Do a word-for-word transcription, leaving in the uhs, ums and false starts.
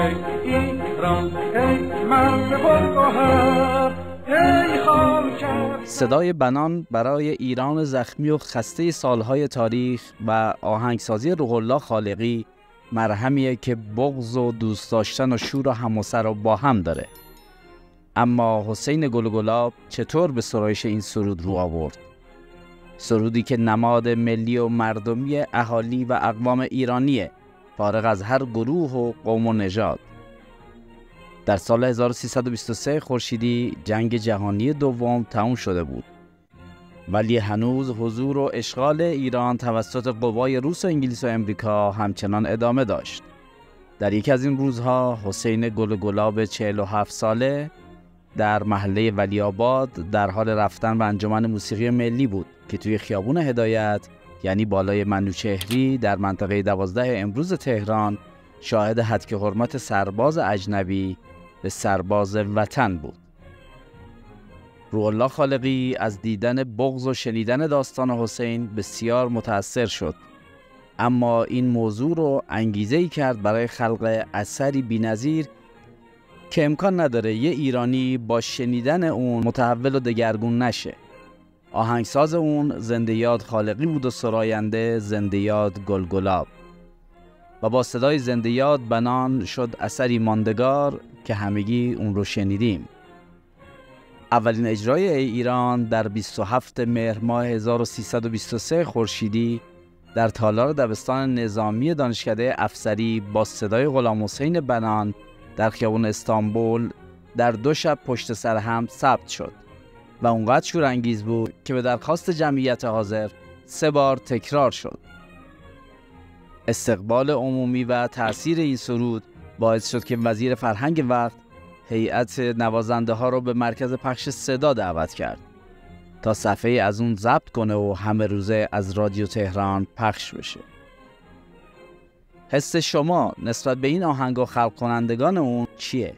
ای ایران ای مرد پرگوهر ای خاک. صدای بنان برای ایران زخمی و خسته سالهای تاریخ و آهنگسازی روحالله خالقی مرهمیه که بغض و دوست داشتن و شور و همسر و با هم داره. اما حسین گلگلاب چطور به سرایش این سرود رو آورد؟ سرودی که نماد ملی و مردمی اهالی و اقوام ایرانیه، فارغ از هر گروه و قوم و نژاد. در سال هزار و سیصد و بیست و سه خورشیدی جنگ جهانی دوم تموم شده بود، ولی هنوز حضور و اشغال ایران توسط قوای روس و انگلیس و امریکا همچنان ادامه داشت. در یکی از این روزها حسین گلگلاب چهل و هفت ساله در محله ولی‌آباد در حال رفتن به انجمن موسیقی ملی بود که توی خیابون هدایت، یعنی بالای منوچهری، در منطقه دوازده امروز تهران، شاهد هتک حرمت سرباز اجنبی به سرباز وطن بود. روحالله خالقی از دیدن بغض و شنیدن داستان حسین بسیار متاثر شد، اما این موضوع رو انگیزه‌ای کرد برای خلق اثری بی‌نظیر که امکان نداره یه ایرانی با شنیدن اون متحول و دگرگون نشه. آهنگساز اون زنده‌یاد خالقی بود و سراینده زنده‌یاد گلگلاب، و با صدای زنده‌یاد بنان شد اثری ماندگار که همگی اون رو شنیدیم. اولین اجرای ای ایران در بیست و هفتم مهر ماه هزار و سیصد و بیست و سه خورشیدی در تالار دبستان نظامی دانشکده افسری با صدای غلام حسین بنان در خیابان استانبول در دو شب پشت سر هم ثبت شد و اونقدر شورانگیز بود که به درخواست جمعیت حاضر سه بار تکرار شد. استقبال عمومی و تاثیر این سرود باعث شد که وزیر فرهنگ وقت هیئت نوازنده ها رو به مرکز پخش صدا دعوت کرد تا صفحه از اون ضبط کنه و همه روزه از رادیو تهران پخش بشه. حس شما نسبت به این آهنگ و خلق کنندگان اون چیه؟